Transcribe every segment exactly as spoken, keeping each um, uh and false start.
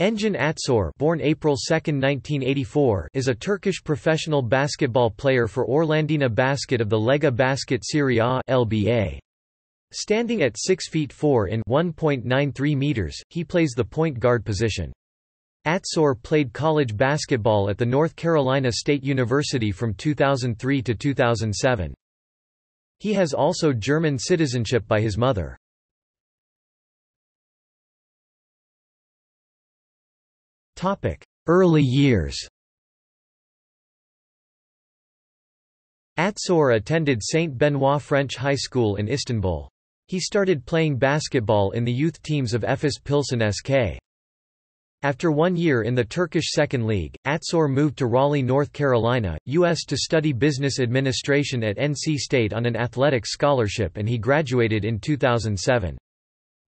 Engin Atsür, born April second nineteen eighty-four, is a Turkish professional basketball player for Orlandina Basket of the Lega Basket Serie A L B A. Standing at six feet four in one point nine three meters, he plays the point guard position. Atsür played college basketball at the North Carolina State University from two thousand three to two thousand seven. He has also German citizenship by his mother. Early years. Atsür attended Saint Benoit French High School in Istanbul. He started playing basketball in the youth teams of Efes Pilsen S K. After one year in the Turkish Second League, Atsür moved to Raleigh, North Carolina, U S to study business administration at N C State on an athletic scholarship, and he graduated in two thousand seven.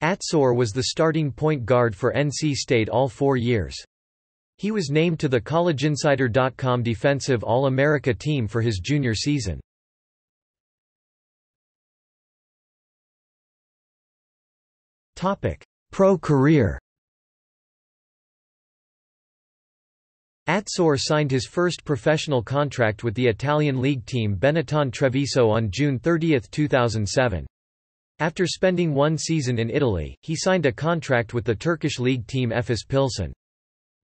Atsür was the starting point guard for N C State all four years. He was named to the College Insider dot com Defensive All-America team for his junior season. Pro career. Atsür signed his first professional contract with the Italian league team Benetton Treviso on June thirtieth two thousand seven. After spending one season in Italy, he signed a contract with the Turkish league team Efes Pilsen.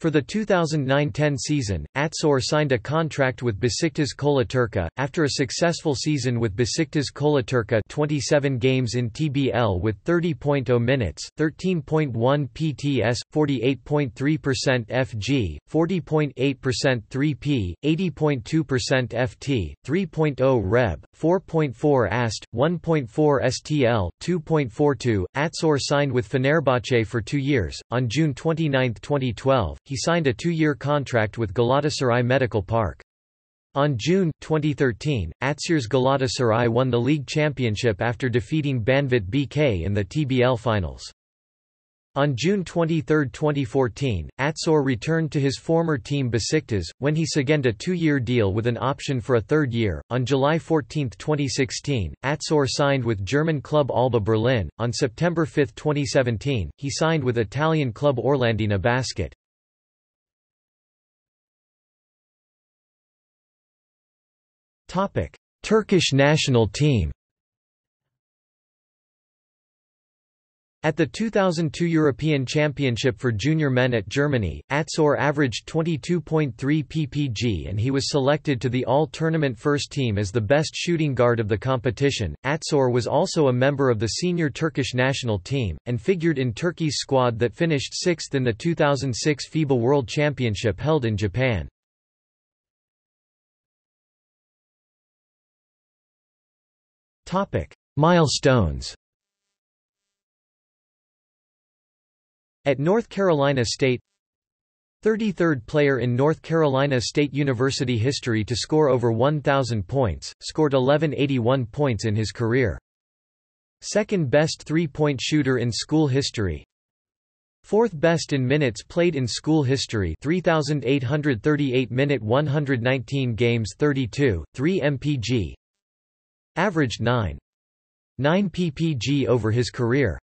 For the two thousand nine ten season, Atsür signed a contract with Beşiktaş Cola Turka. After a successful season with Beşiktaş Cola Turka, twenty-seven games in T B L with thirty point zero minutes, thirteen point one P T S, forty-eight point three percent F G, forty point eight percent three P, eighty point two percent F T, three point zero Reb, four point four A S T, one point four S T L, two point four two. Atsür signed with Fenerbahce for two years. On June twenty-ninth twenty twelve. He signed a two-year contract with Galatasaray Medical Park. On June twenty thirteen, Atsür's Galatasaray won the league championship after defeating Banvit B K in the T B L finals. On June twenty-third twenty fourteen, Atsür returned to his former team Beşiktaş, when he signed a two-year deal with an option for a third year. On July fourteenth twenty sixteen, Atsür signed with German club Alba Berlin. On September fifth twenty seventeen, he signed with Italian club Orlandina Basket. Turkish national team. At the two thousand two European Championship for junior men at Germany, Atsür averaged twenty-two point three ppg and he was selected to the all-tournament first team as the best shooting guard of the competition. Atsür was also a member of the senior Turkish national team, and figured in Turkey's squad that finished sixth in the two thousand six FIBA World Championship held in Japan. Milestones. At North Carolina State, thirty-third player in North Carolina State University history to score over one thousand points, scored eleven eighty-one points in his career. Second best three-point shooter in school history. Fourth best in minutes played in school history, three thousand eight hundred thirty-eight minute one hundred nineteen games thirty-two, three M P G. Averaged nine point nine ppg over his career.